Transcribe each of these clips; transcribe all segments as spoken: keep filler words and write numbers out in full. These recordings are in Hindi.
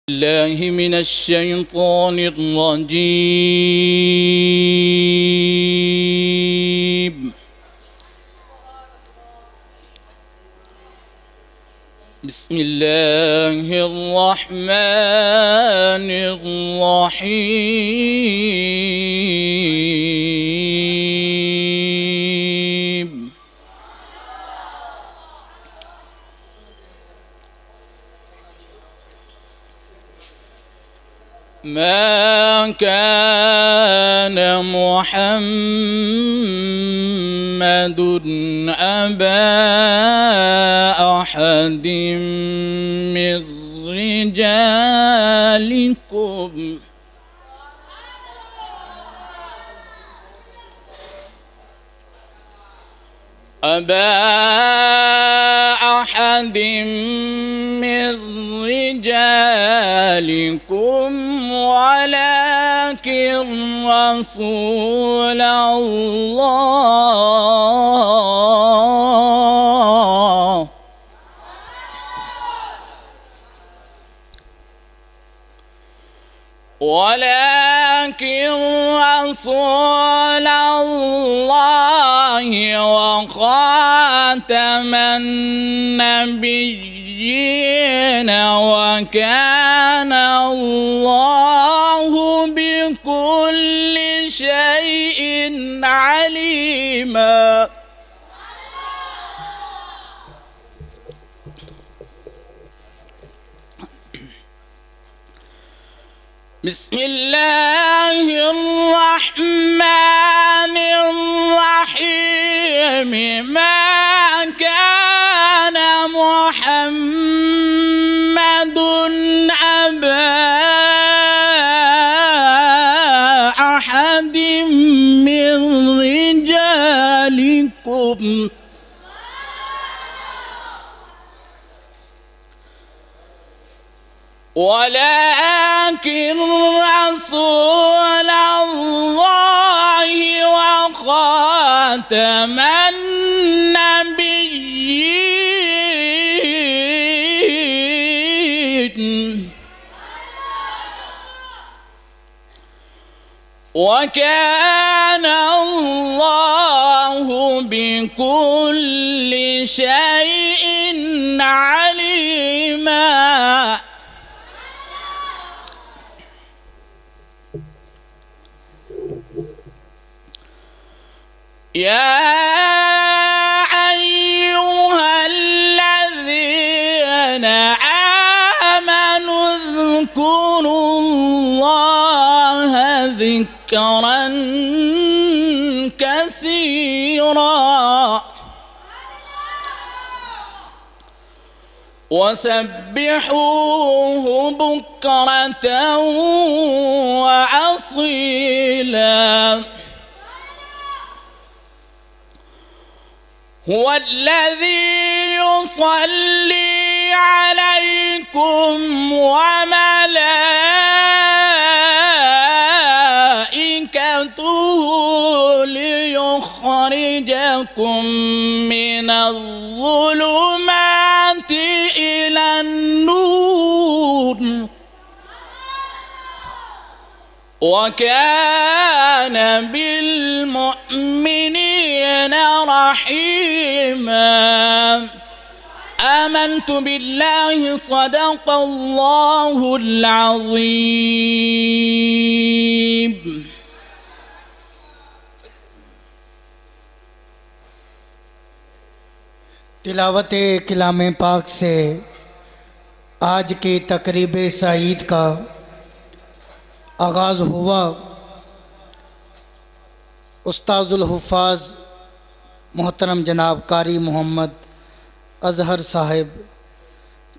बिस्मिल्लाहि मिनश्शैतानिर्रजीम। बिस्मिल्लाहिर्रहमानिर्रहीम। ما كان محمد أبا أحد من رجالكم أبا أحد من رجالكم ولكن رسول الله ولكن رسول الله وخاتم النبيين وكان الله بكل شيء عليما. بسم الله الرحمن الرحيم. ما كان محمد أبا ولكن رسول الله وخاتم النبيين وكان الله بكل شيء عليما. يا أيها الذين آمنوا اذكروا الله ذكرا كثيرا وسبحوه بكرة وأصيلا هو الذي يصلي عليكم وملائكته ليخرجكم من الظلمات إلى النور وكان بالمؤمنين رحيما آمنت بالله صدق الله العظيم. तिलावत कलाम पाक से आज की तकरीब सईद का आगाज़ हुआ। उस्ताज़ुल हुफ़ाज़ मोहतरम जनाब कारी मोहम्मद अजहर साहब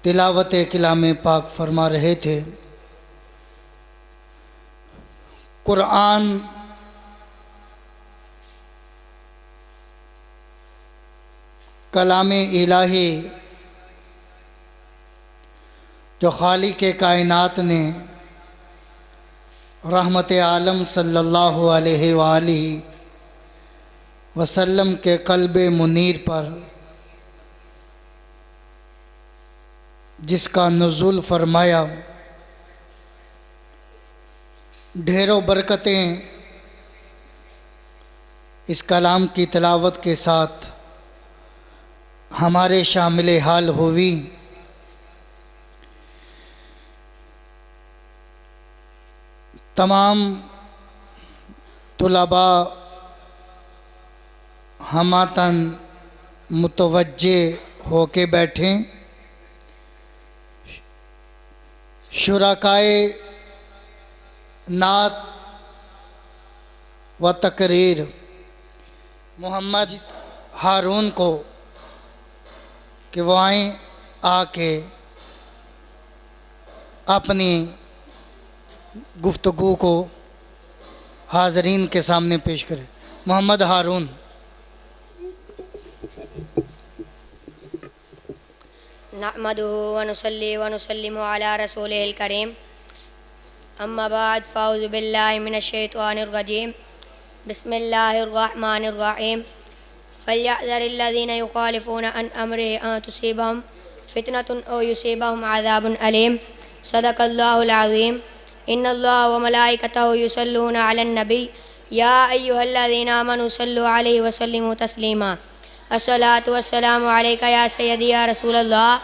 तिलावत कलाम पाक फरमा रहे थे। कुरान कलाम इलाही जो खालिक़ कायनात ने रहमत आलम सल्लल्लाहु अलैहि वालिही वसल्लम के क़ल्बे मुनीर पर जिसका नुज़ूल फरमाया, ढेरों बरकतें इस कलाम की तिलावत के साथ हमारे शामिल हाल हुई। तमाम तुलबा हमातन मुतवज्जे होके बैठें। शुरकाए नात व तकरीर मोहम्मद हारून को कि वो आएँ, आके अपनी गुफ्तगू को हाजरीन के सामने पेश करें। मोहम्मद हारून। नअमदुहु व नुसल्ली व नुसल्लिमु अला रसूलिहिल करीम। अम्मा बाद फ़ाउज़ु बिल्लाहि मिनश्शैतानिर रजीम। बिस्मिल्लाहिर रहमानिर रहीम। फ़ल्यहज़रिल लज़ीना युख़ालिफ़ूना अन अम्रिही अन तुसीबहुम फ़ितनतुन औ युसीबहुम अज़ाबुन अलीम। सदक़ल्लाहुल अज़ीम। इन्ना अल्लाह व मलाइकतहु युसल्लूना अलन नबी या अय्युहल्लज़ीना आमनू सल्लू अलैहि व सल्लिमू तस्लीमा। अस्सलातु वस्सलामु अलैका या सय्यदी या रसूलल्लाह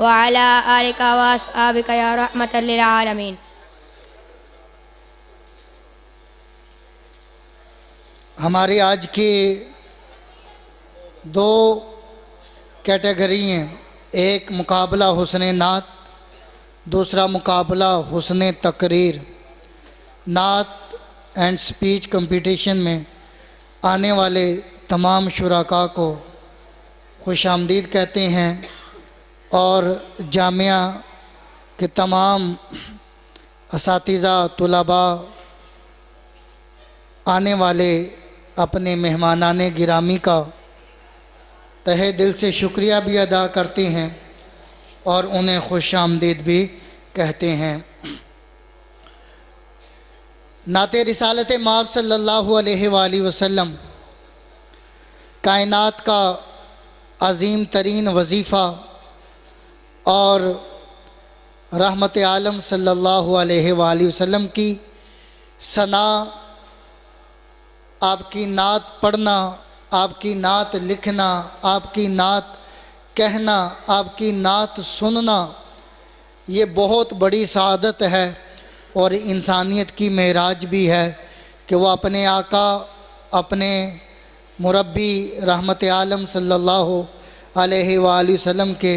व अला आलिका व अस्हाबिका या रहमतल लिल आलमीन। हमारी आज की दो कैटेगरी हैं, एक मुकाबला हुस्ने नात, दूसरा मुकाबला हुस्ने तकरीर। नात एंड स्पीच कंपटीशन में आने वाले तमाम शुरका को खुशामदीद कहते हैं और जामिया के तमाम असातिज़ा तुलबा आने वाले अपने मेहमानाने गिरामी का तहे दिल से शुक्रिया भी अदा करते हैं और उन्हें खुशामदीद भी कहते हैं। नाते रिसालत माब सल्लल्लाहु अलैहि वसल्लम कायनात का अजीम तरीन वजीफ़ा और रहमत आलम सल्लल्लाहु अलैहि वसल्लम की सना, आपकी नात पढ़ना, आपकी नात लिखना, आपकी नात कहना, आपकी नात सुनना, ये बहुत बड़ी सआदत है और इंसानियत की मेराज भी है कि वह अपने आका, अपने मुरब्बी रहमत आलम सल्लल्लाहु अलैहि वसल्लम के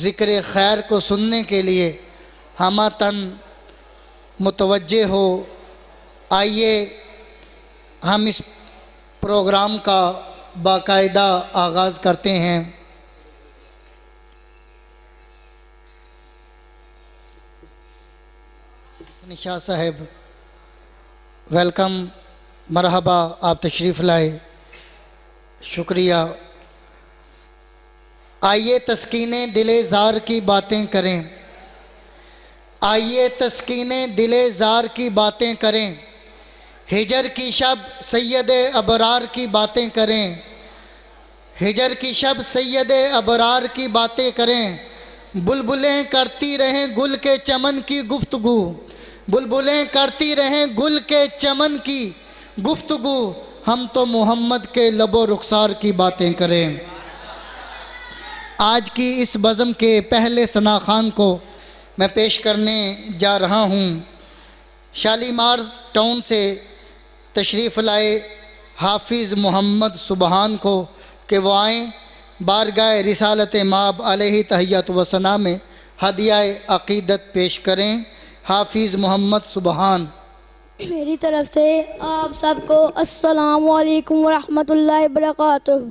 ज़िक्र खैर को सुनने के लिए हमातन मुतवज्जे हो, आइए हम इस प्रोग्राम का बाकायदा आगाज़ करते हैं। निशा साहब वेलकम, मरहबा, आप तशरीफ़ लाए, शुक्रिया। आइए तस्कीने दिले ज़ार की बातें करें, आइए तस्कीने दिले ज़ार की बातें करें, हिजर की शब सैयद अबरार की बातें करें, हिजर की शब सैयद अबरार की बातें करें। बुलबुलें करती रहें गुल के चमन की गुफ्तगू, बुलबुलें करती रहें गुल के चमन की गुफ्तगू, हम तो मोहम्मद के लबो रुखसार की बातें करें। आज की इस बज़म के पहले सना खान को मैं पेश करने जा रहा हूँ। शालीमार टाउन से तशरीफ़ लाए हाफिज़ मोहम्मद सुबहान को कि वो आएँ, बारगाह रिसालत माब अलैहि तहियत व सना में हदियाए अक़ीदत पेश करें। हाफिज़ मोहम्मद सुबहान। मेरी तरफ़ से आप सबको अस्सलामु अलैकुम वरहमतुल्लाहि वबरकातुहू।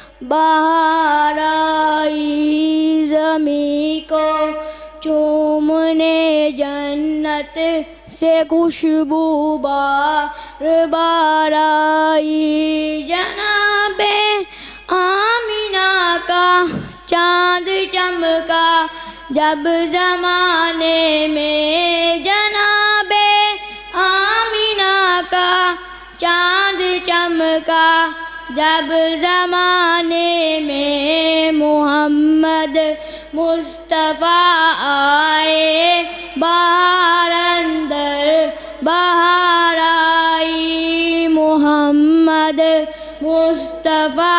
बाहर आई ज़मीं को चूमने, जन्नत से खुशबू बार बार आई। जनाबे आमीना का चाँद चमका जब ज़माने में, जनाबे आमीना का चाँद चमका जब ज़माने में। मोहम्मद मुस्तफ़ा आए बाहर अंदर, बाहर आई। मोहम्मद मुस्तफ़ा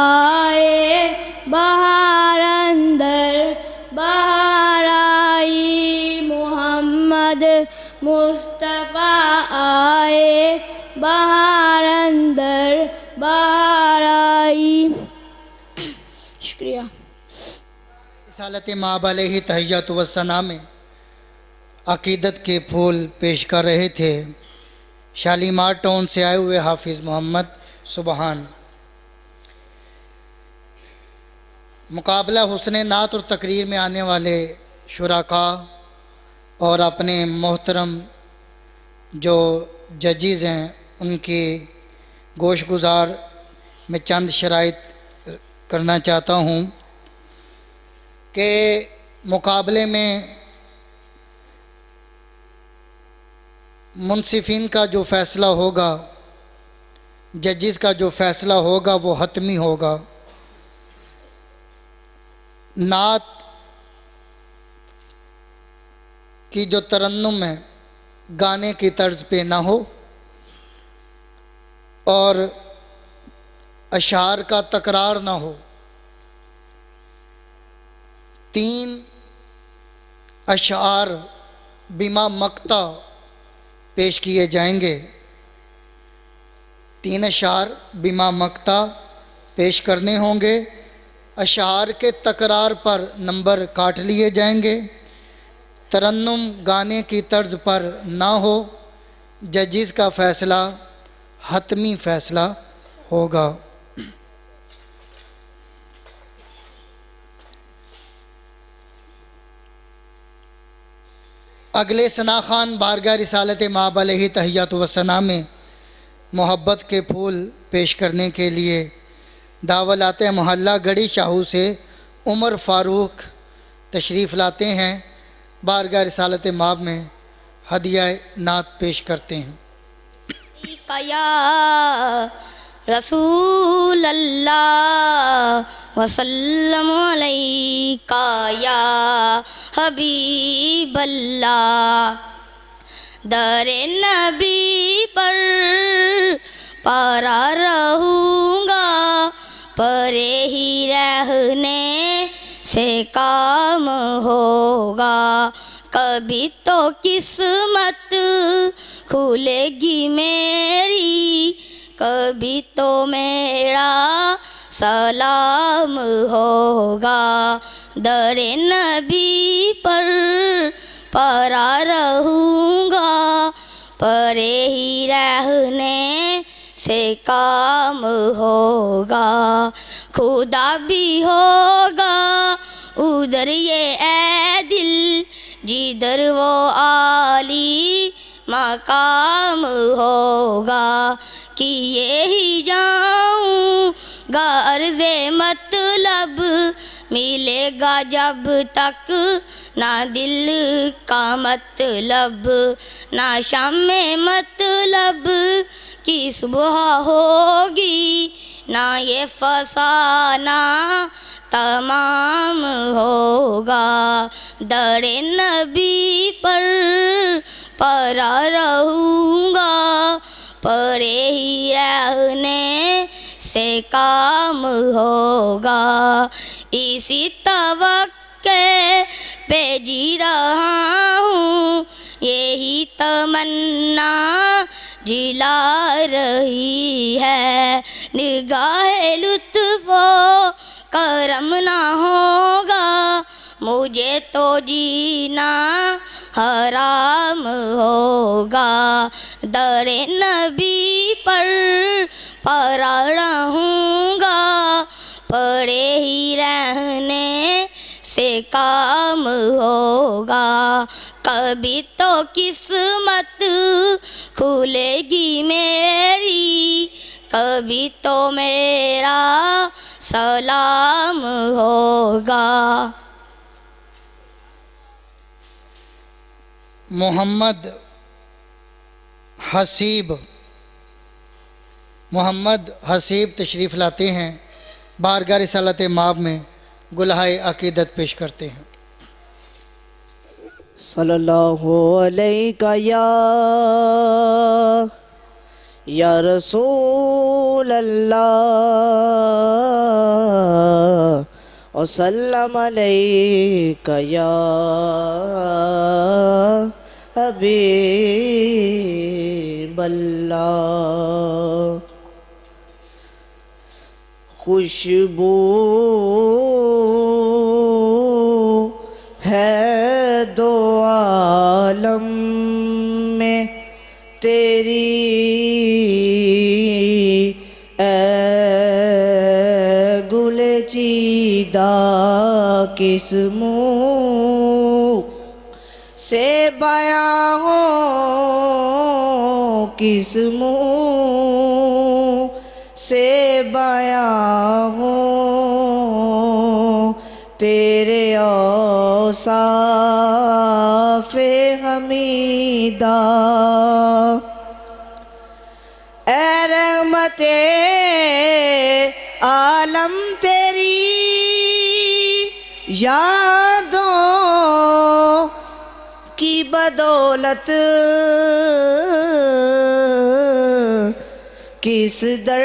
आए बाहर अंदर, बाहर आई। मोहम्मद मुस्तफ़ा आए बाहर अंदर, बाहर आई। शुक्रिया। रिसालत माब अलैहि तहियत व सना में अक़ीदत के फूल पेश कर रहे थे शालीमार टाउन से आए हुए हाफिज़ मोहम्मद सुबहान। मुकाबला हुस्ने नात और तकरीर में आने वाले शुराका और अपने मोहतरम जो जजेज़ हैं उनके गोश गुज़ार में चंद शराइत करना चाहता हूँ कि मुकाबले में मुंसिफिन का जो फ़ैसला होगा, जजेस का जो फ़ैसला होगा वो हतमी होगा। नात की जो तरन्नुम है गाने की तर्ज पे ना हो और अशार का तकरार ना हो। तीन अशार बिमा मक्ता पेश किए जाएंगे, तीन अशार बिमा मक्ता पेश करने होंगे। अशार के तकरार पर नंबर काट लिए जाएंगे, तरन्नुम गाने की तर्ज पर ना हो। जजेस का फ़ैसला हतमी फ़ैसला होगा। अगले सना खान बारगाह रिसालत माब अलैहि तहियत व सना में मोहब्बत के फूल पेश करने के लिए दावलाते मोहल्ला गढ़ी शाहू से उमर फ़ारूक तशरीफ़ लाते हैं। बारगाह रिसालत माब में हदिया नात पेश करते हैं। या रसूल अल्लाह वसल्लम अलैहि का या हबीब अल्लाह, दर नबी पर पारा रहूँगा, परे ही रहने से काम होगा। कभी तो किस्मत खुलेगी मेरी, कभी तो मेरा सलाम होगा। दर नबी पर परा रहूँगा, परे ही रहने से काम होगा। खुदा भी होगा उधर ये ए दिल, जिधर वो आली मकाम होगा। कि ये ही जाऊँगा अर्ज़े मतलब, मिलेगा जब तक ना दिल का मतलब, ना शाम में मतलब कि सुबह होगी, ना ये फसाना तमाम होगा। दर नबी पर परा रहूँगा, परे ही रहने से काम होगा। इसी तवक्के पे जी रहा हूँ, यही तमन्ना जिला रही है। निगाहे लुत्फो करम ना होगा, मुझे तो जीना हराम होगा। दर नबी पर परा रहूँगा, पड़े ही रहने से काम होगा। कभी तो किस्मत खुलेगी मेरी, कभी तो मेरा सलाम होगा। मोहम्मद हसीब मोहम्मद हसीब तशरीफ़ लाते हैं, बारगाह रिसालत माब में गुलहाए अक़ीदत पेश करते हैं। सल्लल्लाहु अलैका या या रसूल अल्लाह, वसल्लम अलैका या हबीब अल्लाह। खुशबू है दो आलम में तेरी ए गुले चीदा, किस मुँह से बयां हो, किस मुँह से बयां हो, तेरे औसाफ़े हमीदा। ए रहमते आलम तेरी यादों की बदौलत, किस दर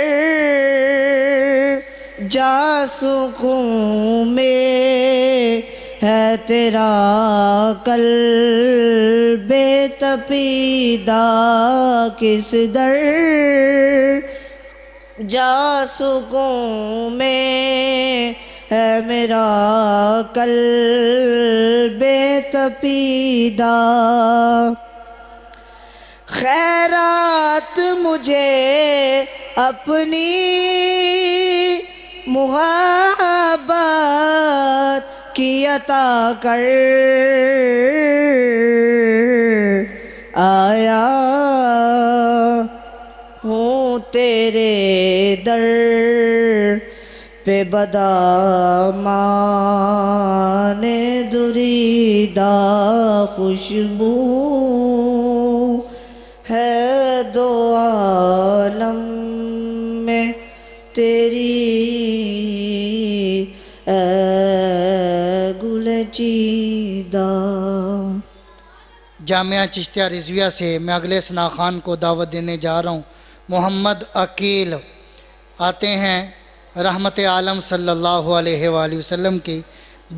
जा सुकूं में है तेरा कल्बे तपीदा, किस दर जा सुकूं में है मेरा कल्बे तपीदा। खैरात मुझे अपनी मुहब्बत की अता कर, आया हूँ तेरे दर पे बदामाने दुरीदा। खुशबू है दो आलम में तेरी ए सजीदा। जामिया चिश्तिया रिज़विया से मैं अगले सना खान को दावत देने जा रहा हूँ। मोहम्मद अकील आते हैं रहमत आलम सल्लल्लाहु अलैहि वसल्लम की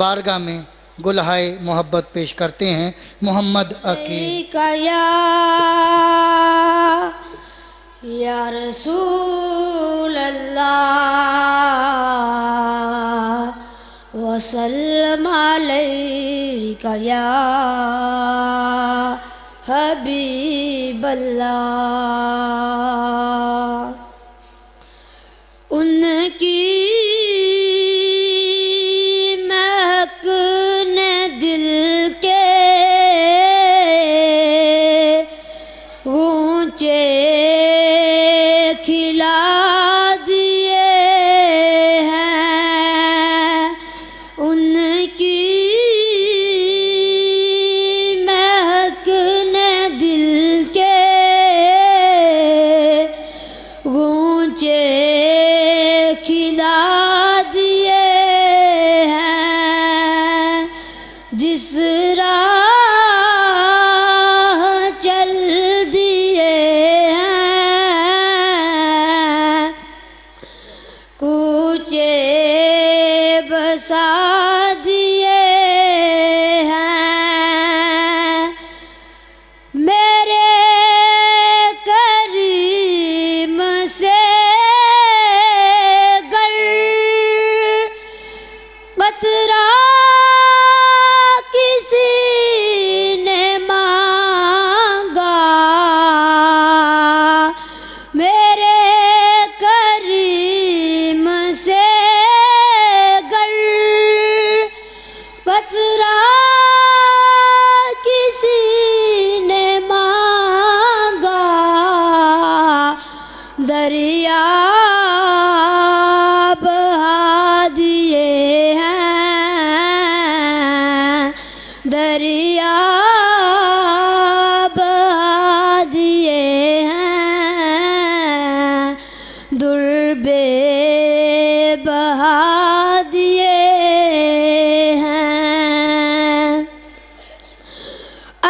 बारगाह में गुलहाए मोहब्बत पेश करते हैं। मोहम्मद अकील। या रसूल अल्लाह वसल्लम अलैका या हबीब अल्लाह। उनकी महक ने दिल के गूंचे खिला दिए हैं। उनकी महक ने दिल के गूंचे खिला दिए हैं। जिस राह चल दिए हैं, कूचे बसा दिए हैं। मेरे करीम से किसी ने मांगा, मेरे करीम से गर कतरा किसी ने मांगा। दरिया दरिया बहा दिए हैं, दुर्बे बहा दिए हैं।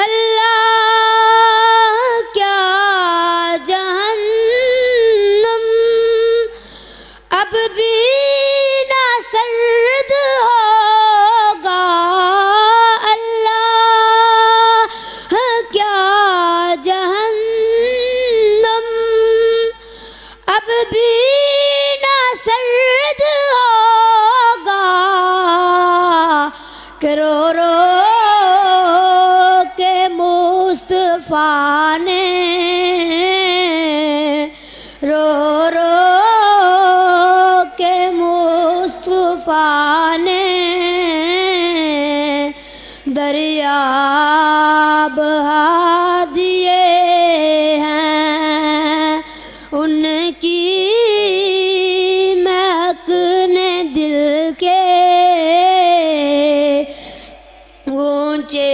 अल्लाह क्या जहन्नम अब भी ना सर्द होगा। रो रो के मुस्तफा ने, रो रो के मुस्तफा ने दरिया बहा दिए हैं। उनकी महक ने दिल के गूंचे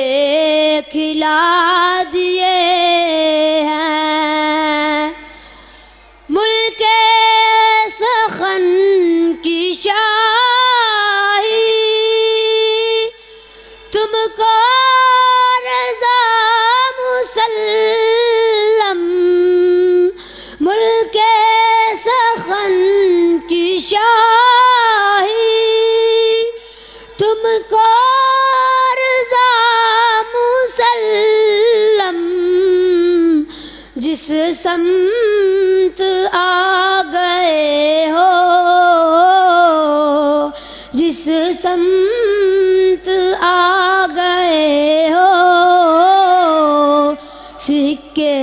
खिला दिए हैं। मुल्के सखन की शाही तुमको रजा मुसल्लम, मुल्के सखन की शाही तुमको जिस समत आ गए हो, जिस समत आ गए हो, सिक्के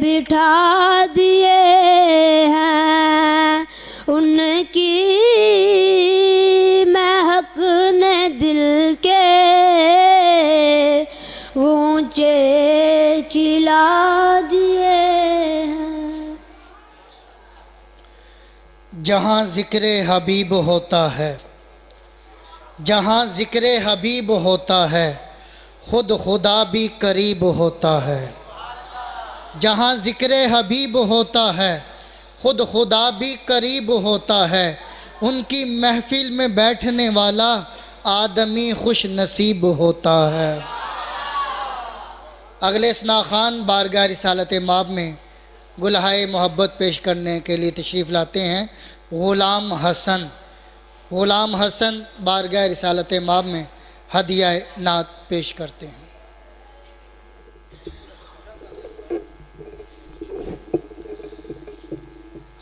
बिठा दिए हैं। उनकी महक ने दिल के ऊंचे खिला दिए हैं। जहाँ जिक्र हबीब होता है, जहाँ जिक्र हबीब होता है, खुद खुदा भी करीब होता है। जहाँ जिक्र हबीब होता है, खुद खुदा भी करीब होता है। उनकी महफिल में बैठने वाला आदमी खुश नसीब होता है। अगले सना खान बारगाह रिसालत माब में गुलहाए मोहब्बत पेश करने के लिए तशरीफ़ लाते हैं ग़ुलाम हसन। ग़ुलाम हसन बारगाह रिसालत माब में हदिया नात पेश करते हैं।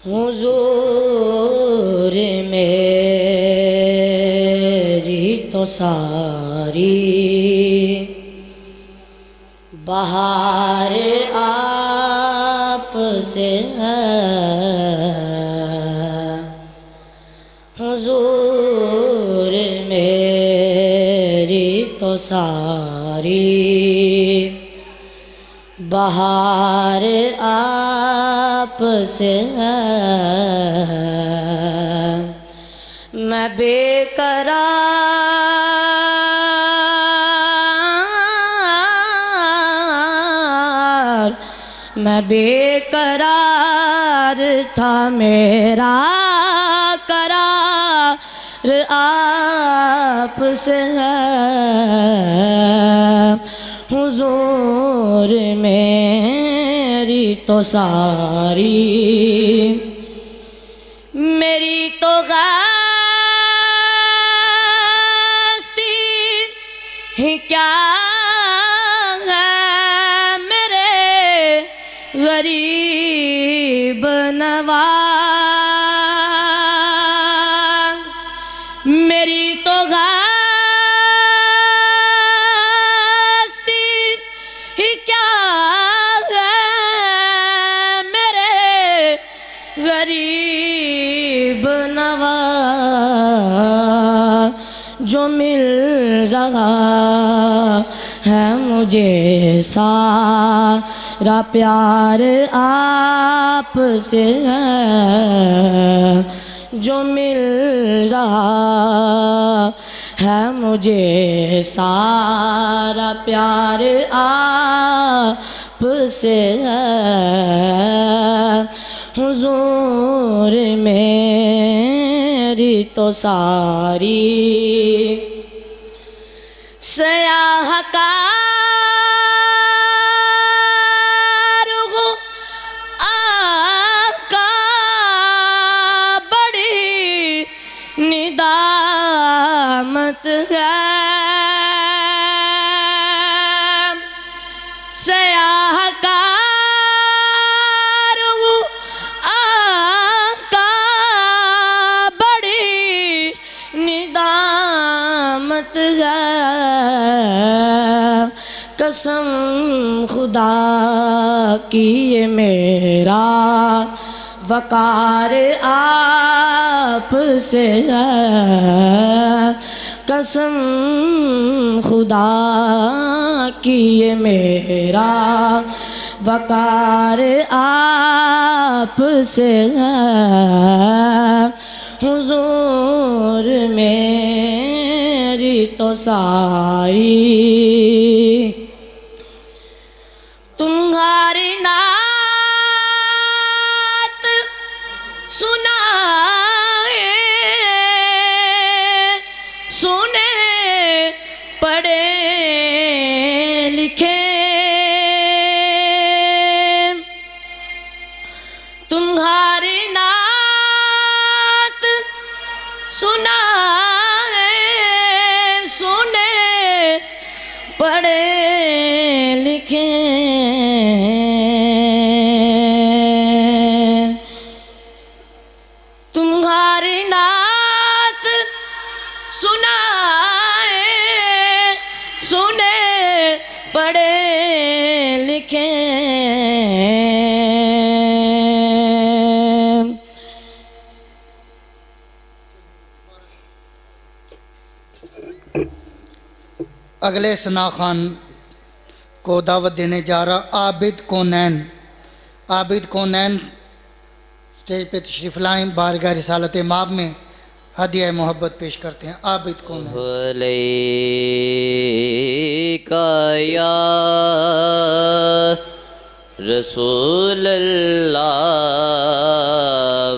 हुजूर मेरी तो सारी बहार आप से है, हुजूर मेरी तो सारी बहार आप से है। मैं बेकरार मैं बेकरार था, मेरा करार आप से है। हुजूर मेरी तो सारी मेरी तो गस्ती ही क्या है, मेरे गरीब नवाज मेरी तो जो मिल रहा है मुझे सारा प्यार आप से है, जो मिल रहा है मुझे सारा प्यार आप से है। हुजूर मेरी तो सारी सयाह का रुगु आका बड़ी निदामत है, सयाह का कसम खुदा की ये मेरा वकार आप से है, कसम खुदा की ये मेरा वकार आप से है। हुजूर मेरी तो सारी तुम्हारी नात सुनाए सुने पढ़े लिखे, तुम्हारी नात सुनाए सुने पढ़े लिखे, तुम्हारी नात सुनाए सुने पढ़े लिखे। अगले सना खान को दावत देने जा रहा आबिद कोनैन। आबिद कोनैन स्टेज पे तशरीफ़ लाएं, बारगाह रिसालत माब में हदिया मोहब्बत पेश करते हैं। आबिद कोनैन भलैकाया रसूल अल्लाह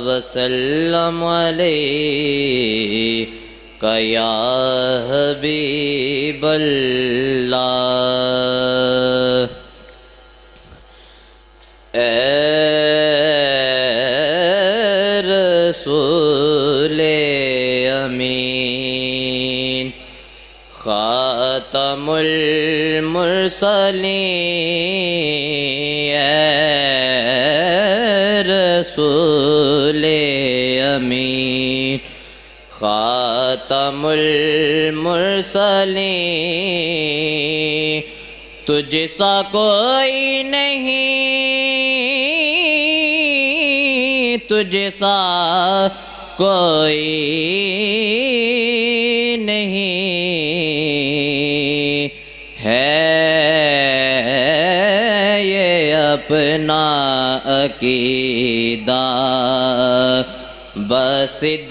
वसल्लम अलैहि कया हबीबल्लाह ए रसूले अमीन खातमुल मुरसलीन ए रसूले अमीन खातमुल मुरसलीन तुझसा कोई नहीं तुझसा कोई नहीं है ये अपना अकीदा बसिद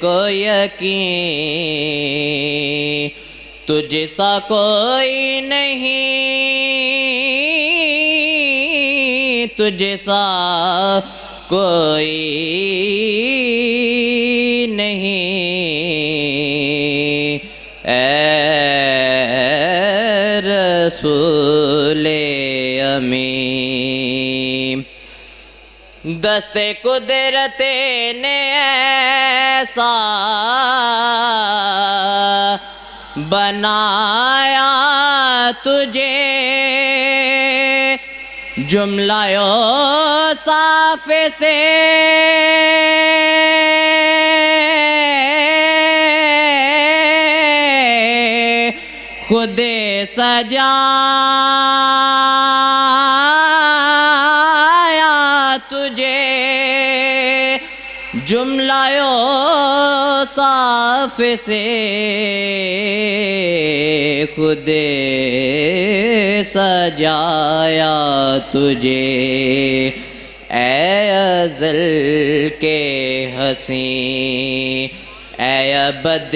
को यकीन तुझसा कोई नहीं तुझसा कोई नहीं ऐ रसूले अमीन दस्ते कुदरत ने ऐसा बनाया तुझे जुमलायो साफ से खुदे सजाया तुझे जुमलायो साफ से खुदे सजाया तुझे ऐ अज़ल के हसी ऐ अबद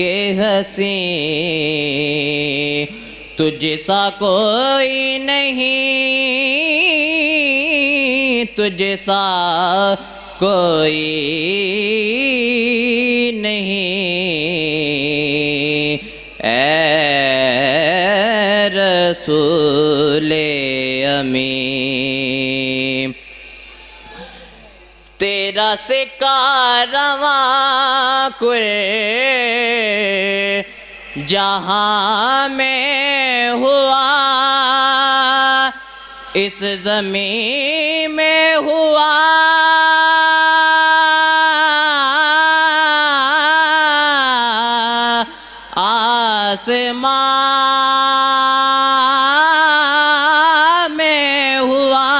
के हसी तुझसा कोई नहीं तुझसा कोई नहीं ऐ रसूले अमीन तेरा सिक्का रवा कुल जहाँ में हुआ इस ज़मीन में हुआ आसमां में हुआ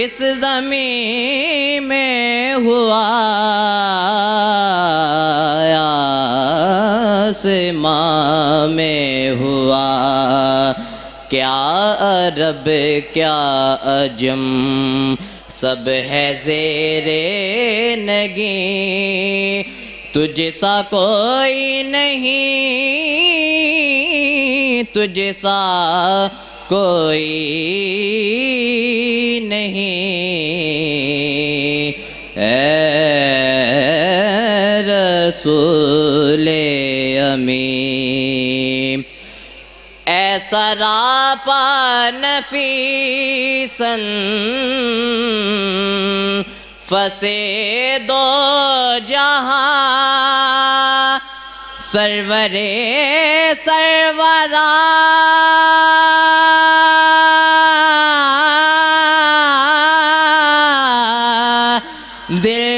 इस ज़मीन में हुआ आसमां में हुआ क्या अरब क्या अजम सब है ज़ेरे नगी तुझसा कोई नहीं तुझसा कोई नहीं ऐ रसूले अमीन ऐसा रापा नफीसन फसे दो जहाँ सरवरे सरवरा दिल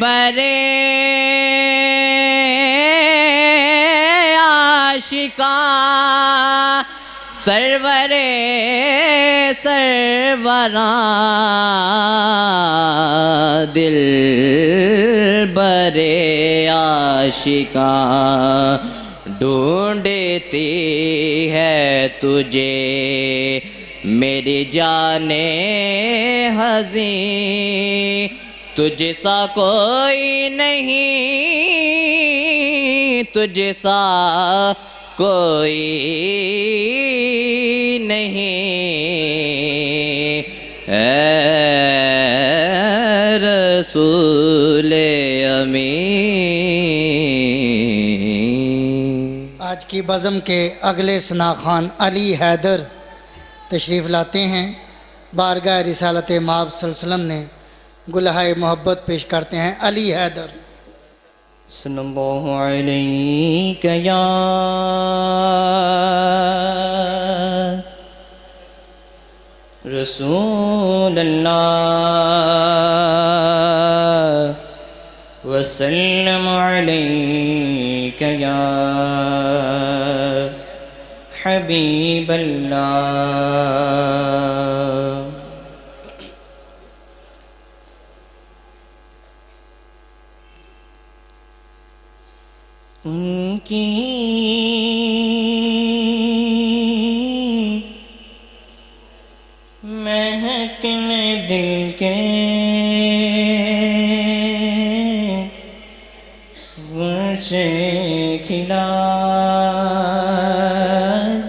बरे आशिका सरवरे सरवरा दिल बरे आशिका ढूंढती है तुझे मेरी जाने हज़ी तुझसा कोई नहीं तुझसा कोई नहीं ऐ रसूले अमीन। आज की बज़म के अगले सना खान अली हैदर तशरीफ़ लाते हैं। बारगाह रिसालत माब सल्लल्लाहु अलैहि वसल्लम ने गुलहाए मोहब्बत पेश करते हैं अली हैदर। सल्लल्लाहु अलैहि या रसूल अल्लाह वसल्लम अलैका या हबीब अल्लाह। उनकी महक में दिल के गुरचे खिला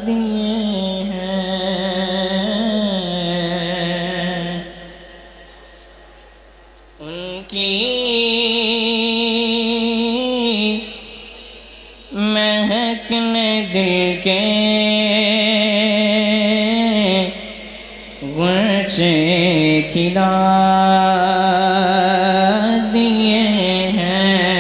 दिए हैं। उनकी महक में दिल के गुरचे खिला दिए हैं।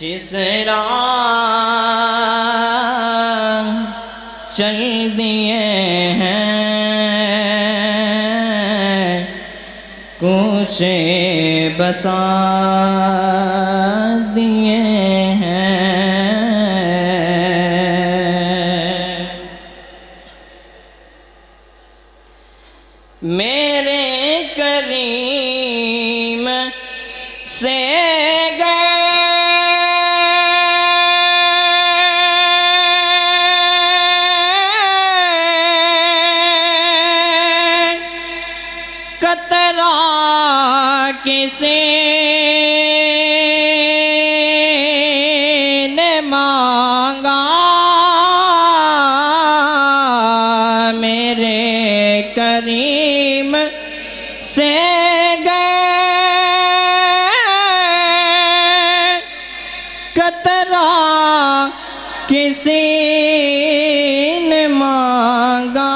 जिस राह चल दिए हैं कुछ बसा दिए हैं। मेरे करीम से गए कतरा किसे करीम से गए कतरा किसी ने मांगा।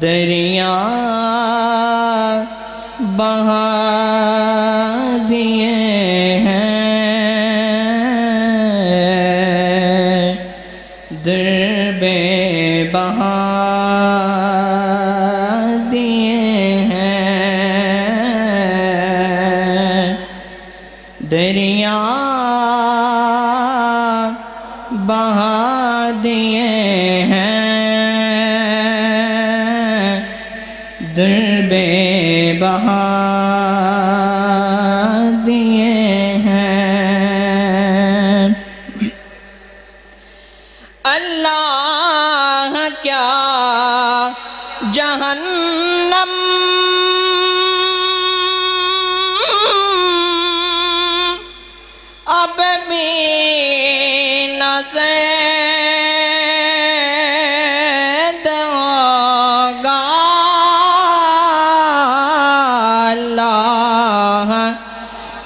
दरिया बहा दिए दरबे बहा दिए हैं। दरिया बहा दिए हैं दरबे बहा दिए हैं। अल्लाह क्या जहन्नम अब भी न सैद होगा। अल्लाह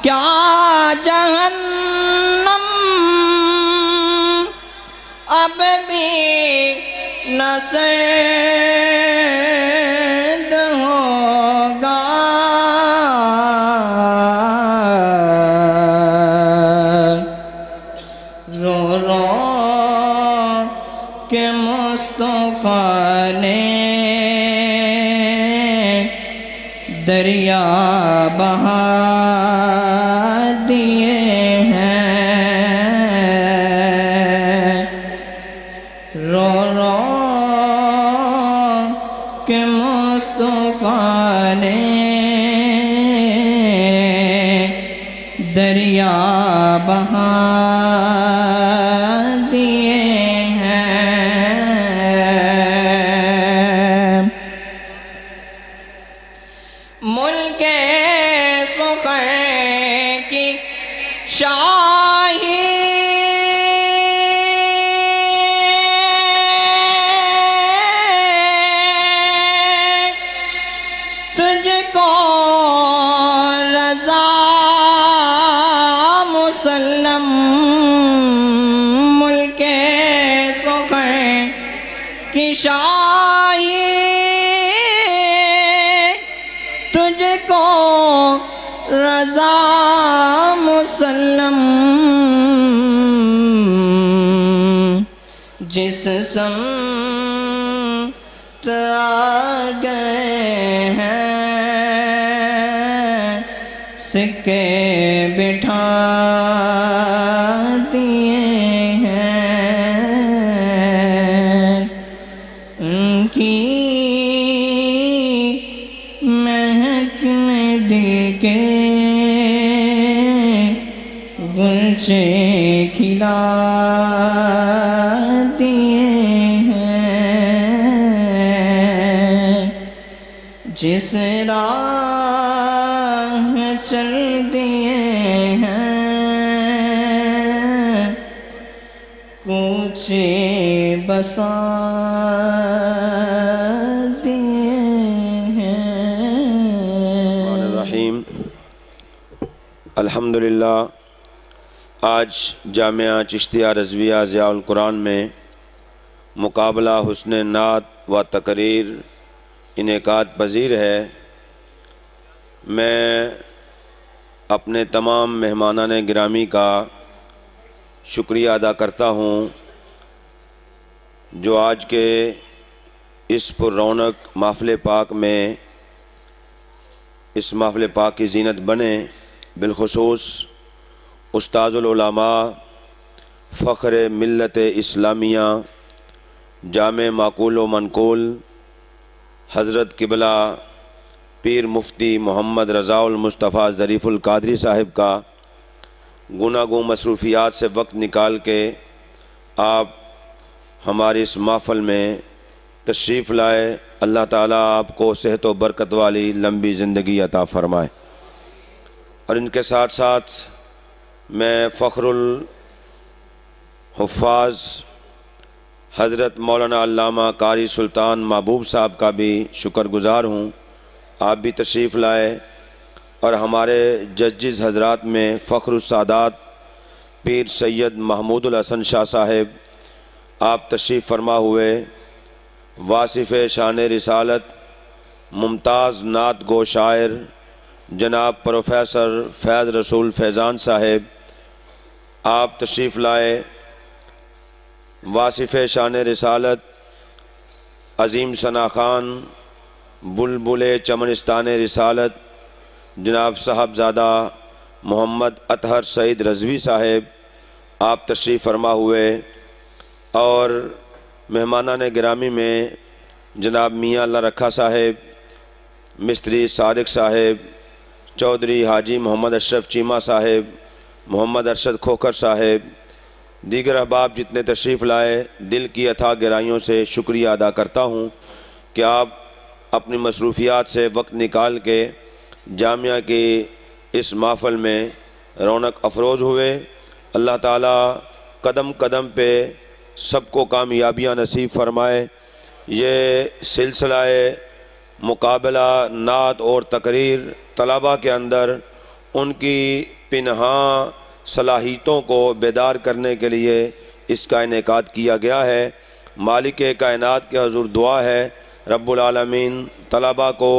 क्या जहन्नम अब भी न सैद होगा। रो रो के मुस्तफा ने दरिया बहा दिए हैं। रो रो के मुस्तफा ने दरिया बहा दिए हैं। मुल्के सुखर की शाही चाहिए तुझको रजा मुसल्लम, जिस समत आ गए हैं सिक्के बिठा दिए हैं, उनकी महक में दिल के गुलचे खिला जिस राह चल दिए हैं, कूचे बसा दिए हैं। रहीम। अल्हम्दुलिल्लाह, आज जामिया चिश्तिया रिज़विया ज़ियाउल कुरान में मुकाबला हुस्न नात व तकरीर इनेकाद पज़ीर है। मैं अपने तमाम मेहमानाने गिरामी का शुक्रिया अदा करता हूँ जो आज के इस पुर रौनक महफ़िल पाक में इस महफ़िल पाक की जीनत बने। बिलखुसूस उस्तादुल उलमा फ़ख्र मिल्लत इस्लामिया जामे माकूल व मनकूल हज़रत किबला पीर मुफ्ती मोहम्मद रज़ाउल मुस्तफ़ा ज़रीफ़ुल कादरी साहिब का गुनागो मसरूफियात से वक्त निकाल के आप हमारी इस महफ़िल में तशरीफ़ लाए। अल्लाह ताला आपको सेहत व बरकत वाली लंबी ज़िंदगी अता फ़रमाए। और इनके साथ साथ मैं फ़ख्रुल हुफ़ाज़ हज़रत मौलाना अल्लामा कारी सुल्तान महबूब साहब का भी शुक्रगुज़ार हूँ, आप भी तशरीफ़ लाए। और हमारे जजिस हजरात में फ़ख्रुस्सादात पीर सैयद महमूदुल हसन शाह साहब आप तशरीफ़ फरमा हुए, वासिफ़ शान रिसालत मुमताज़ नात गो शायर जनाब प्रोफेसर फैज़ रसूल फैज़ान साहब आप तशरीफ़ लाए, वासिफ़ शान रिसालत अज़ीम सना ख़ान बुलबुल चमनिस्तान रिसालत जनाब साहबज़ादा मोहम्मद अतहर सईद रज़वी साहब आप तशरीफ़ फरमा हुए। और मेहमानान गिरामी में जनाब मियाँ अल्लाह रखा साहब, मिस्त्री सादिक साहब, चौधरी हाजी मोहम्मद अशरफ चीमा साहब, मोहम्मद अरशद खोखर साहब, दीगर अहबाब जितने तशरीफ़ लाए, दिल की अथाह गहराइयों से शुक्रिया अदा करता हूँ कि आप अपनी मसरूफियात से वक्त निकाल के जामिया के इस महफ़िल में रौनक अफरोज़ हुए। अल्लाह ताला कदम कदम पे सबको कामयाबियाँ नसीब फ़रमाए। ये सिलसिलाए मुकाबला नात और तकरीर तलबा के अंदर उनकी पिन्हा सलाहितों को बेदार करने के लिए इसका इनेकाद किया गया है। मालिक कायनात के हजूर दुआ है रब्बुल आलमीन तलबा को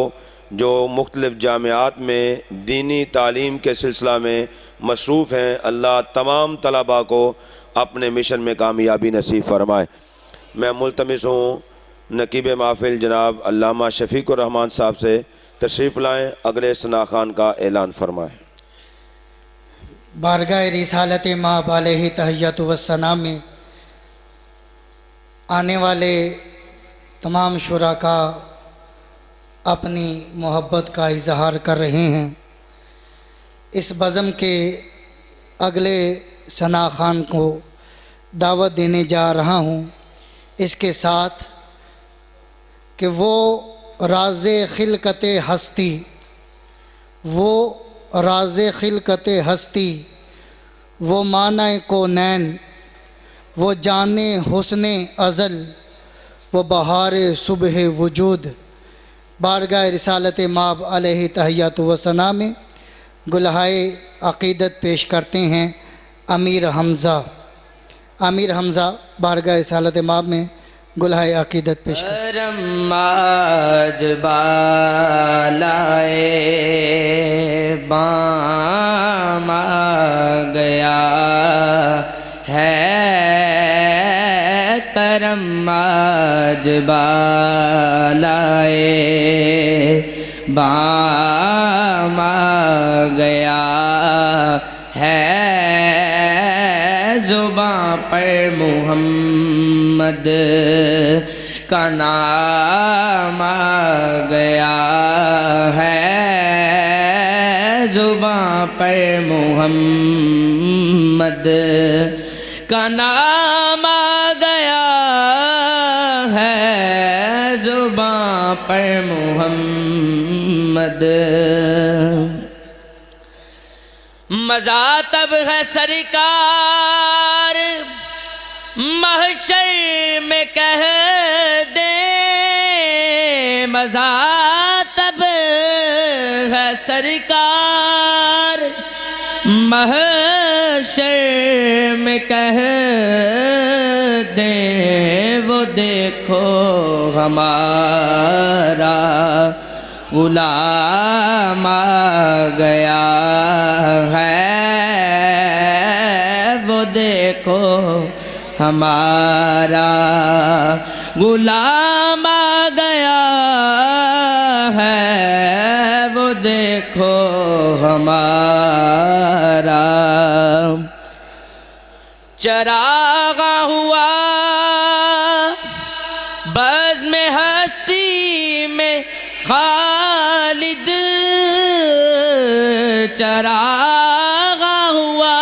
जो मुख्तलिफ जामियात में दीनी तालीम के सिलसिला में मसरूफ़ हैं, अल्लाह तमाम तलबा को अपने मिशन में कामयाबी नसीब फरमाए। मैं मुल्तमिस हूँ नकीब महफिल जनाब अल्लामा शफीकुर रहमान साहब से तशरीफ़ लाएँ, अगले सना खान का ऐलान फरमाएँ। बारगाह रिसालत माँ बालही तहय्यत वस्सना में आने वाले तमाम शुराका अपनी मोहब्बत का इजहार कर रहे हैं। इस बज़म के अगले सना खान को दावत देने जा रहा हूँ, इसके साथ कि वो राज़े खिलकते हस्ती, वो राज़े खिलकते हस्ती, वो माने कौनैन, वो जाने हुस्ने अज़ल, वो बहार सुबह वजूद, बारगाह रिसालत माब अलैहि तहय्यत व सना में गुलहाए अक़ीदत पेश करते हैं अमीर हमज़ा। अमीर हमज़ा बारगाह रिसालत माब में गुलहाय अक़ीदत पेश बालाए बाम गया है करम आज बालाए बाम गया है जुबां पर मुहम्मद का नाम आ गया है जुबां पर मुहम्मद का नाम आ गया है जुबां पर मुहम्मद। मज़ा तब है सरकार महशर में कह दे, मज़ा तब है सरकार महशर में कह दे वो देखो हमारा गुलाम आ गया है वो देखो हमारा गुलाम आ गया है वो देखो हमारा। चरागा हुआ बज़्म में हस्ती में खालिद, चरागा हुआ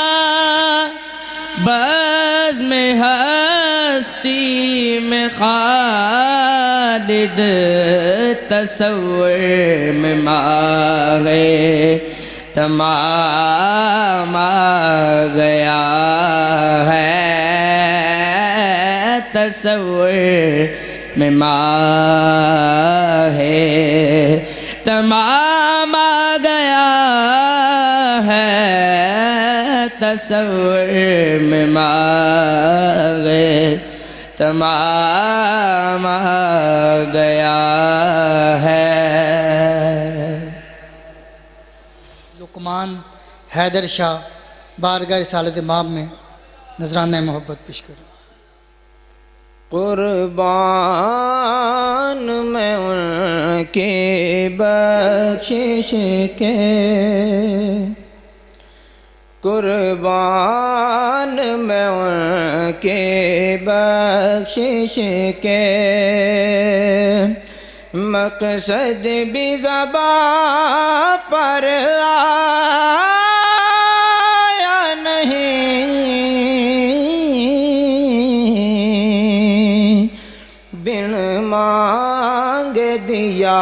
बज़्म में हस्ती में खालिद तसव्वुर में मांगे तमाम आ गया है तसव्वुर में माहे तमाम आ गया है तस्वीर में माहे तमाम आ गया है। लुकमान हैदर शाह बारगाह रिसालत इमाम में नजराना मोहब्बत पेश करें। कुर्बान में उनके बख्शिश के, कुर्बान में उनके बख्शिश के, मकसद भी ज़बा पर आया नहीं, मांग दिया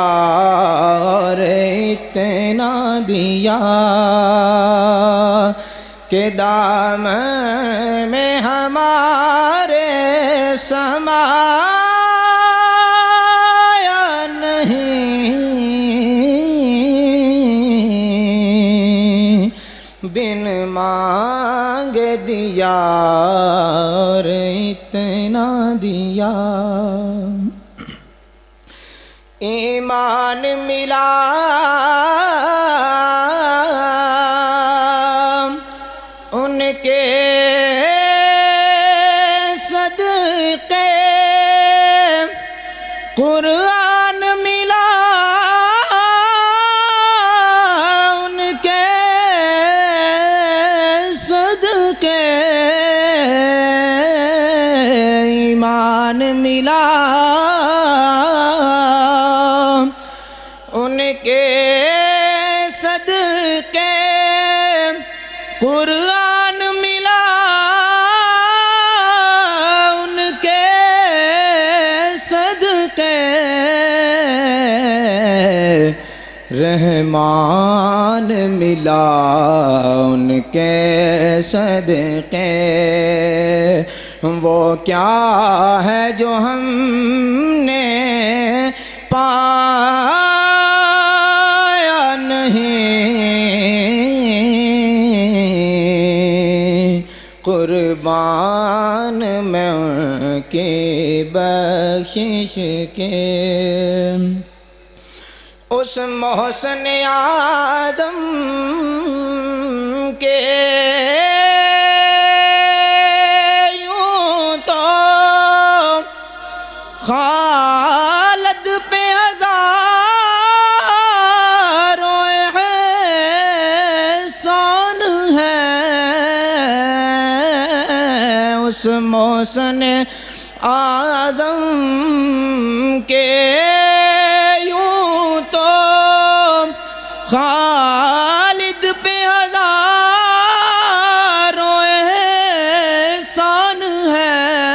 और इतना दिया के दाम में हमारे समाया नहीं, बिन मांग दिया और इतना दिया। ईमान मिला उनके सदक़े, कुरान मिला उनके सदक़े, ईमान मिला कुरान मिला उनके सदक़े, रहमान मिला उनके सदक़े, वो क्या है जो हमने पाया नहीं। कुर्बान मैं उनके ब बख्शीश के। उस मोहसन आदम के यूं तो खालद पे हजारों एहसान है। उस मोहसन आदम के खालिद पे हजारों एहसान है।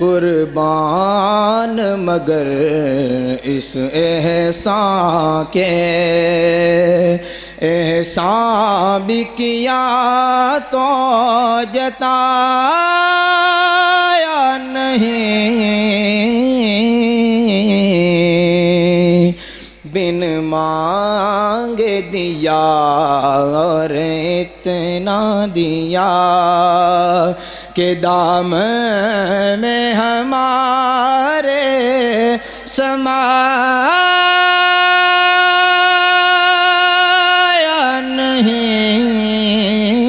कुर्बान मगर इस एहसान के, एहसान भी किया तो जताया नहीं। बिन मांग दिया और इतना दिया के दाम में हमारे समाया नहीं।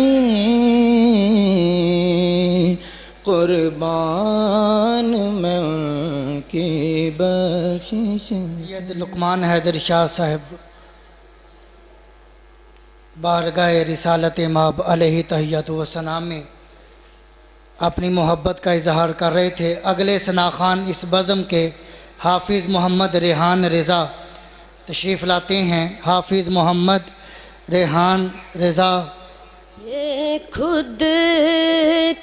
कुर्बान मैं उनकी बख्शीश। लुकमान हैदर शाह साहब बारगाह रिसालत माब अलैहि तहियत व सना में अपनी मोहब्बत का इजहार कर रहे थे। अगले सना खान इस बज़म के हाफिज़ मोहम्मद रेहान रज़ा तशरीफ़ लाते हैं। हाफिज़ मोहम्मद रेहान रज़ा। ये खुद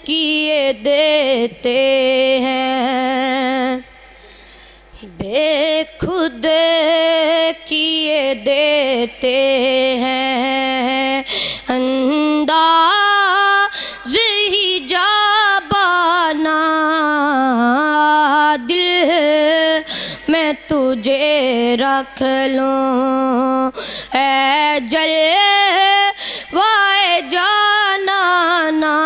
किए देते हैं, बेखुद किए देते हैं, अंदाज़ ही जाबाना दिल मैं तुझे रख लूँ। ऐ जलवा ऐ जाना ना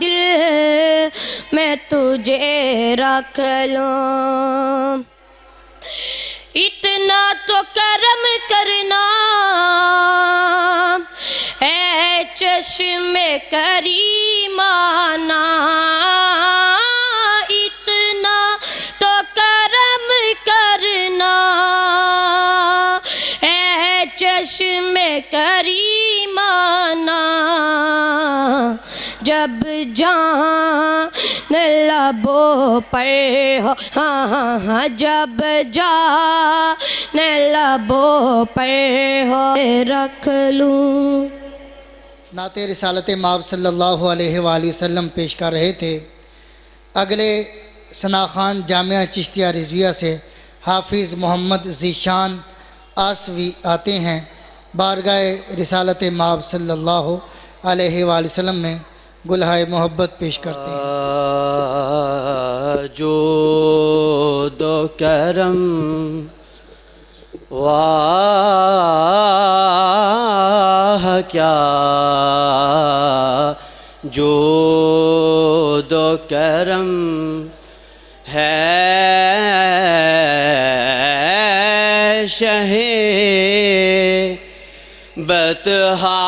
दिल मैं तुझे रख लूं। इतना तो करम करना ऐ चश्मे करीमाना, इतना तो करम करना ऐ चश्मे करीमाना। जब जान लबों पर हो, हाँ हाँ हाँ, जब जान लबों पर हो रख लूँ। नाते रिसालत माब सल्लल्लाहु अलैहि वसल्लम पेश कर रहे थे। अगले सना खान जामिया चिश्तिया रिजविया से हाफिज़ मोहम्मद ज़ीशान आसवी आते हैं। बारगाह रिसालत माब सल्लल्लाहु अलैहि वसल्लम में गुलहाए मोहब्बत पेश करते हैं। जो दो करम वाह क्या, जो दो करम है शहे बतहा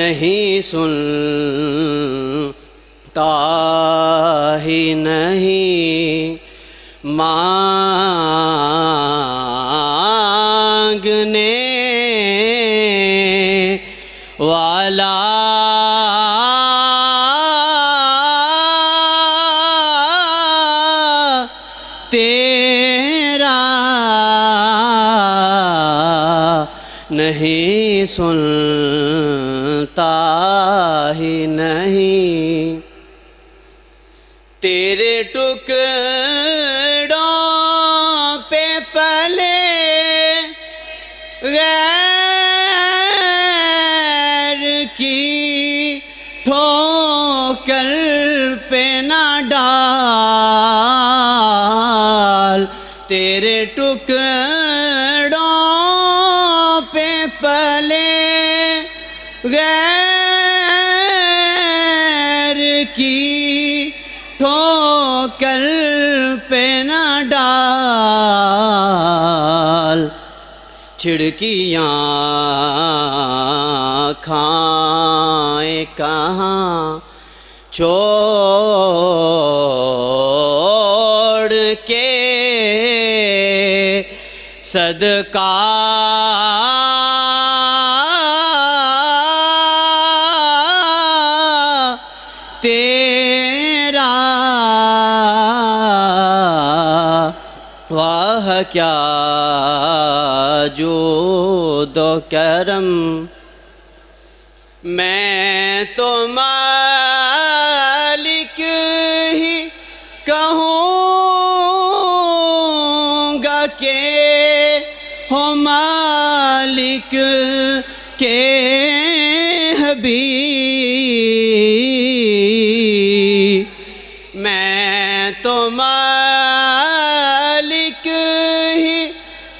नहीं सुनता ही नहीं मांगने वाला तेरा नहीं सुन ही नहीं। तेरे टुकड़ों पे पले गैर की ठोकर पे ना डाल तेरे टुकड़ों पे पले गैर की ठोकर पे ना डाल, छिड़कियाँ खाएँ कहाँ छोड़ के, सदका तेरा वाह क्या जो दो करम, मैं तो मालिक ही कहूँगा के हो मालिक के हबीब, मैं तो मालिक ही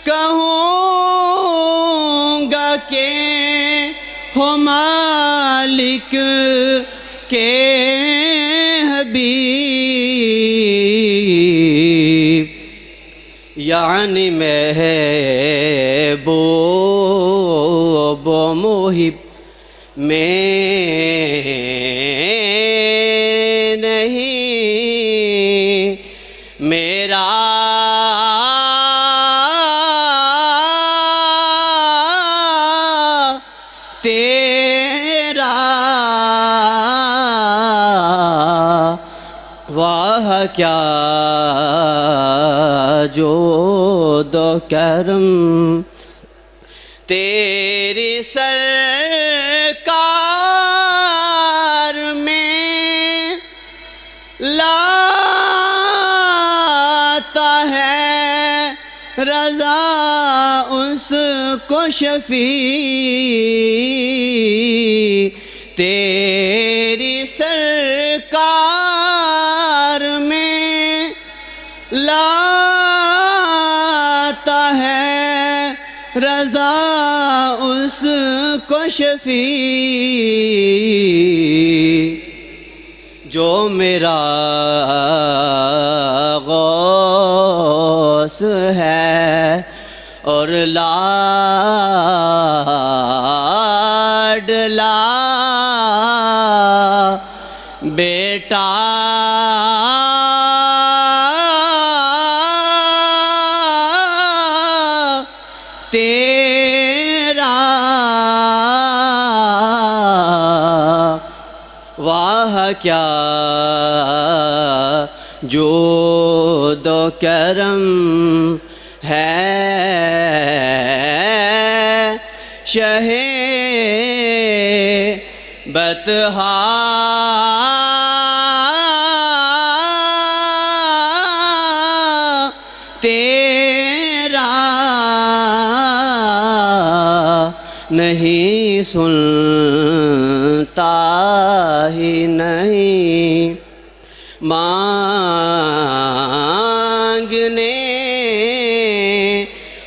कहूँगा के हो मालिक के हबीब, यानी महबूब मुहिब में नहीं, मेरा तेरा वाह क्या जो दो करम, तेरी सरकार में लाता है रज़ा उसको शफी, तेरी सरकार में लाता है रज़ा उसको शफी, जो मेरा गौस है और लाडला बेटा तेरा वाह क्या जो दो करम है, शहे बतहा तेरा नहीं, सुनता ही नहीं, मांगने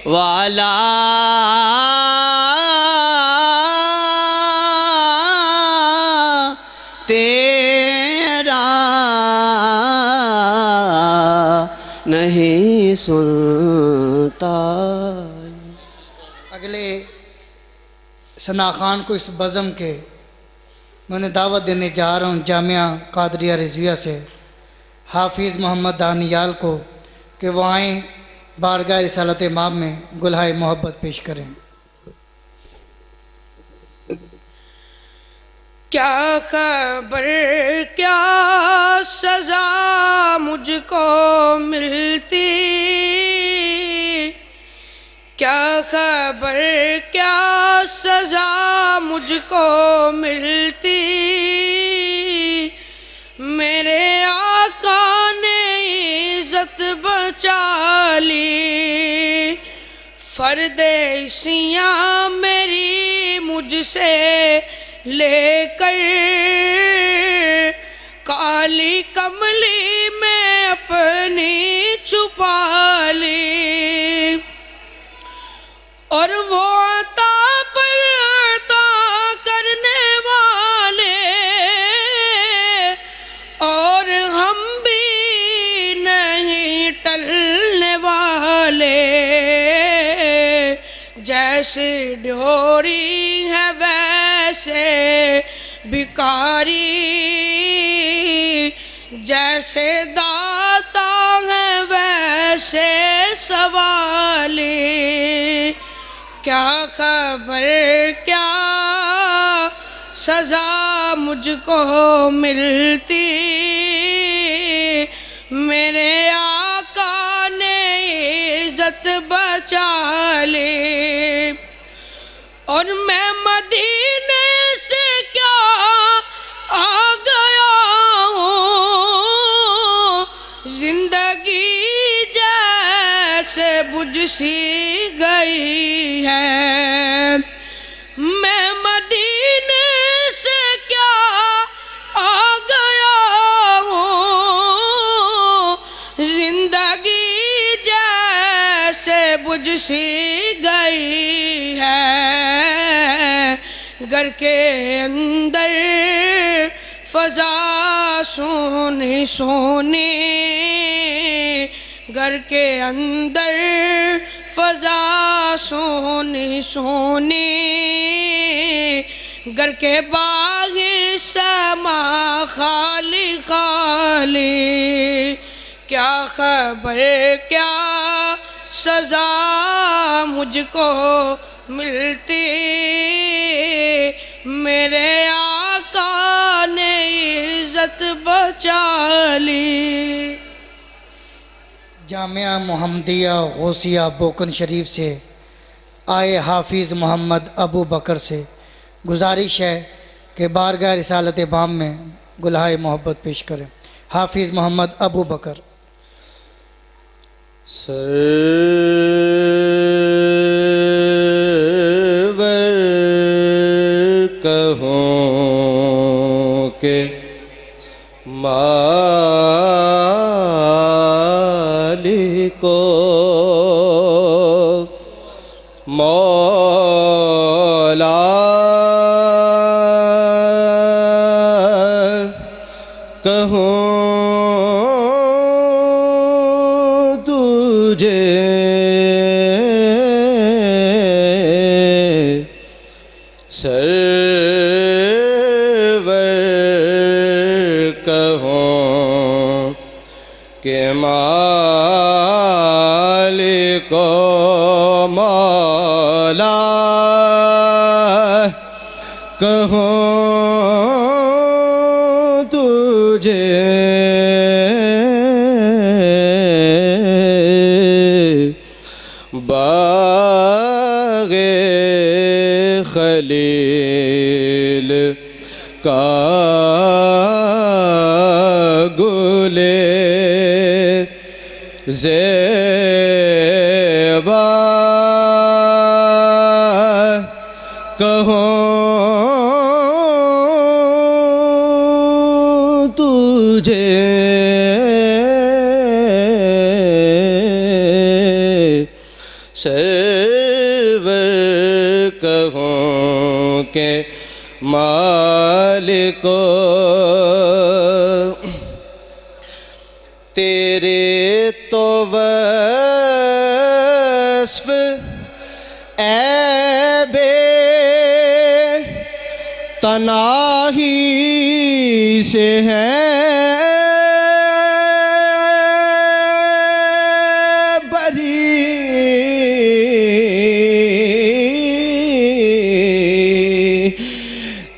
वाला तेरा नहीं सुनता। अगले सना खान को इस बज़म के मैंने दावत देने जा रहा हूँ, जामिया कादरिया रिजविया से हाफिज़ मोहम्मद दानियाल को, कि वो आएँ बारगाह रिसालत इमाम में गुलहाए मोहब्बत पेश करें। क्या खबर क्या सज़ा मुझको मिलती, क्या खबर क्या सज़ा मुझको मिलती, मेरे आका ने इज़्ज़त बचा ली, फरदेशियाँ मेरी मुझसे लेकर, काली कमली में अपनी छुपा ली, ऐसी ढोरी है वैसे भिखारी, जैसे दाता है वैसे सवाली। क्या खबर क्या सजा मुझको मिलती, मेरे आका ने इज्जत बचा ली। और मैं मदीने से क्या आ गया हूँ, जिंदगी जैसे बुझ सी गई है। मैं मदीने से क्या आ गया हूँ, जिंदगी जैसे बुझ सी गई है। घर के अंदर फजा सोनी सोनी, घर के अंदर फजा सोनी सोनी, घर के बाहर समा खाली खाली। क्या खबर क्या सजा मुझको मिलती, मेरे आका ने इज्जत बचा ली। जामिया मोहम्मदिया गौसिया बोकन शरीफ से आए हाफिज़ मोहम्मद अबू बकर से गुजारिश है कि बारगाह रिसालत बाम में गुलहाए मोहब्बत पेश करें। हाफिज़ मोहम्मद अबू बकर। सर्वर कहूं के मालिको मौला कहूं तुझे सर्वर कहूं के मालिको मौला कहूं तुझे बागे खलील का गुले ज़ेबा कहूं तुझे सर्वर कहूं के मालिको तेरे तो वस्फ ऐबे तनाही से है भरी,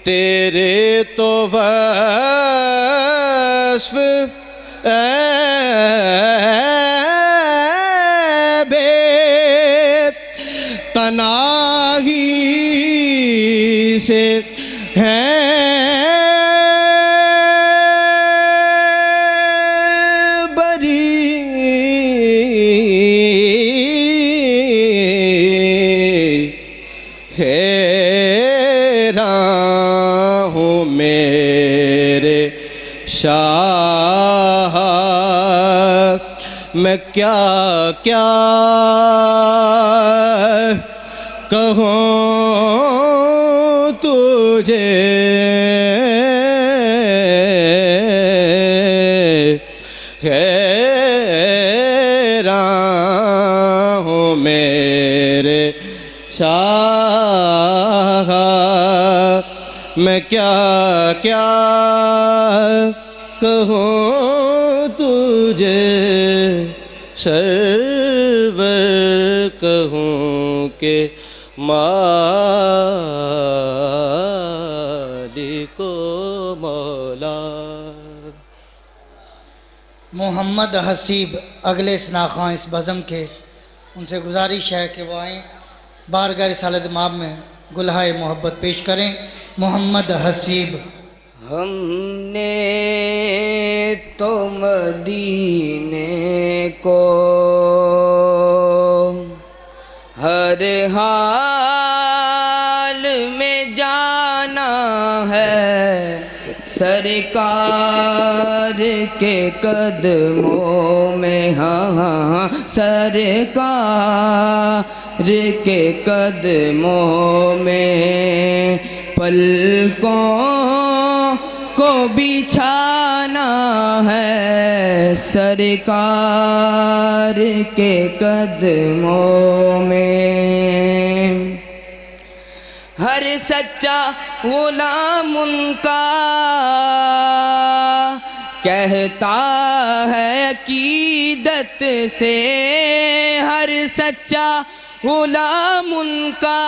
तेरे तो वस्फ ऐबे तनाही से है बरी। हैरान हूँ मेरे शाह मैं क्या क्या कहूँ तुझे हैरान हूँ मेरे शाह मैं क्या क्या कहूँ तुझे सर्वर कहूँ के मालिको मौला। मोहम्मद हसीब अगले स्नाख्वां इस बज़म के, उनसे गुजारिश है कि वो आएँ बारगाह रिसालत माब में गुलहाए मोहब्बत पेश करें। मोहम्मद हसीब। हमने तो मदीने को हर हाल में जाना है, सरकार के कदमों में हाँ सरकार के कदमों में पलकों को बिछाना है, सरकार के कदमों में हर सच्चा गुलाम उनका कहता है अकीदत से, हर सच्चा गुलाम उनका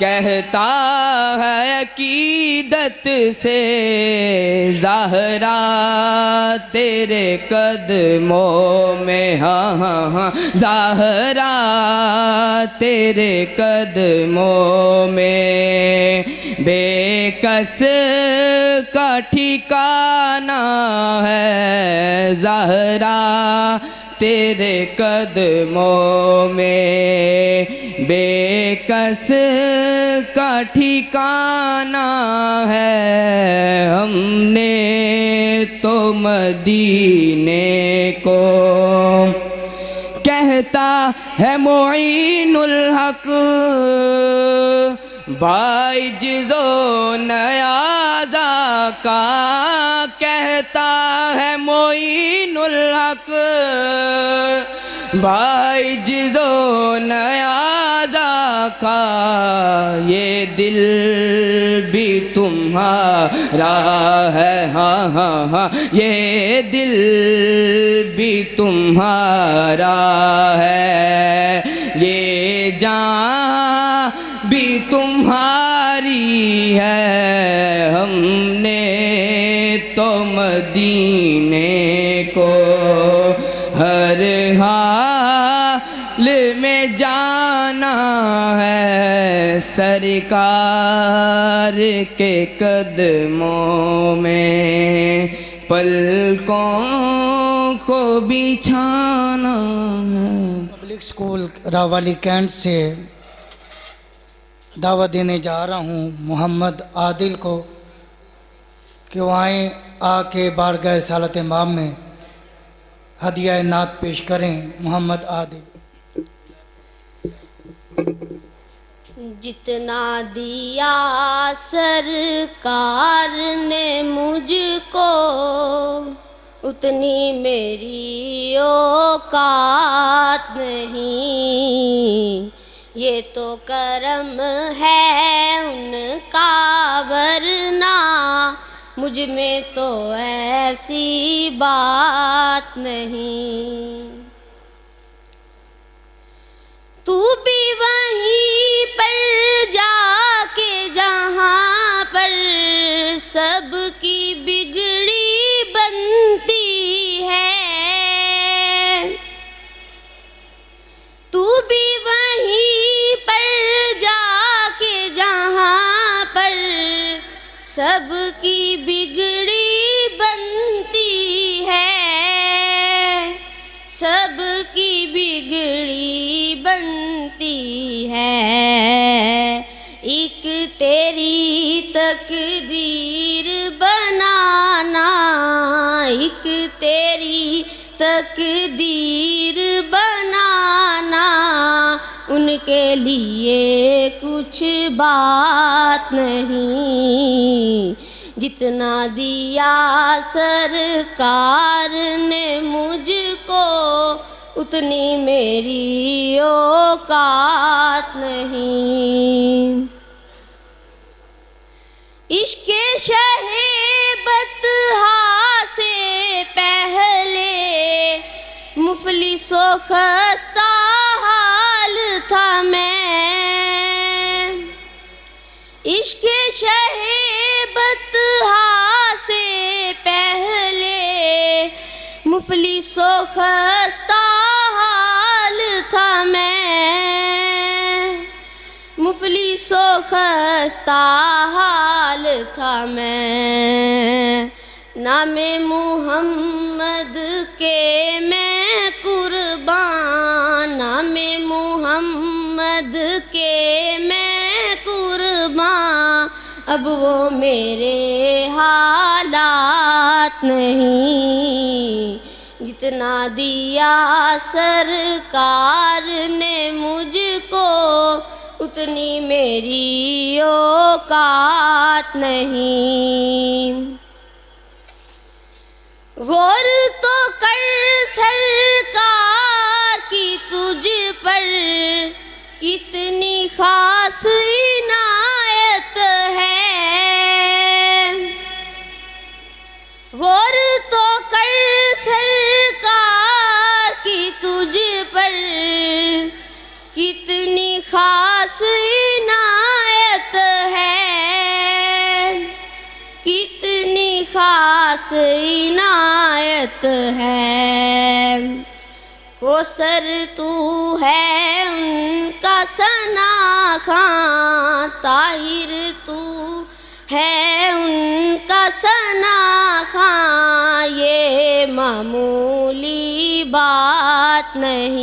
कहता है अकीदत से, ज़हरा तेरे कदमों में हाँ हाँ हाँ ज़हरा तेरे कदमों में बेकस का ठिकाना है, ज़हरा तेरे कदमों में बेकस का ठिकाना है। हमने तो मदीने को कहता है मुईनुल हक भाई जिजो नयाजा का, कहता है मुईनुल हक भाई जिजो नयाजा का, ये दिल भी तुम्हारा है हाँ हाँ हाँ ये दिल भी तुम्हारा है, ये जान भी तुम्हारी है। हमने तो मदीने को हर हाल में जाना है, सरकार के कदमों में पलकों को बिछाना है। पब्लिक स्कूल रावाली कैंट से दावा देने जा रहा हूँ मोहम्मद आदिल को कि वो आएँ, आके बारगाह रिसालत इमाम में हदिया नात पेश करें। मोहम्मद आदिल। जितना दिया सरकार ने मुझको उतनी मेरी औकात नहीं, ये तो करम है उनका वरना मुझ में तो ऐसी बात नहीं। तू भी वहीं पर जाके जहाँ पर सबकी बिगड़ी बनती है, तू भी वहीं सबकी बिगड़ी बनती है, सबकी बिगड़ी बनती है, एक तेरी तकदीर बनाना, एक तेरी तकदीर बनाना, उनके लिए कुछ बात नहीं। जितना दिया सरकार ने मुझको उतनी मेरी औकात नहीं। इश्क़े शहे बतहा से पहले मुफलिस व खस्ता हाल था मैं। इश्क़े शहे बतहा से पहले मुफलिस व खस्ता हाल था मैं। मुफलिस व खस्ता हाल था मैं। नामे मुहम्मद के मैं कुर्बान, नामे मुहम्मद के मैं कुर्बान। अब वो मेरे हालात नहीं, जितना दिया सरकार ने मुझको उतनी मेरी औकात नहीं। गौर तो कर सरकार की तुझ पर कितनी खास इनायत है। गौर तो कर सरकार की तुझ पर कितनी खास इनायत है, कितनी खास इनायत है। कोसर तू है उनका सना खां, ताहिर तू है उनका सना खां। ये मामूली बात नहीं,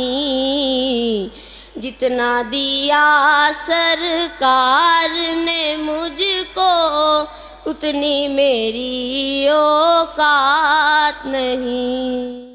जितना दिया सरकार ने मुझको उतनी मेरी औकात नहीं।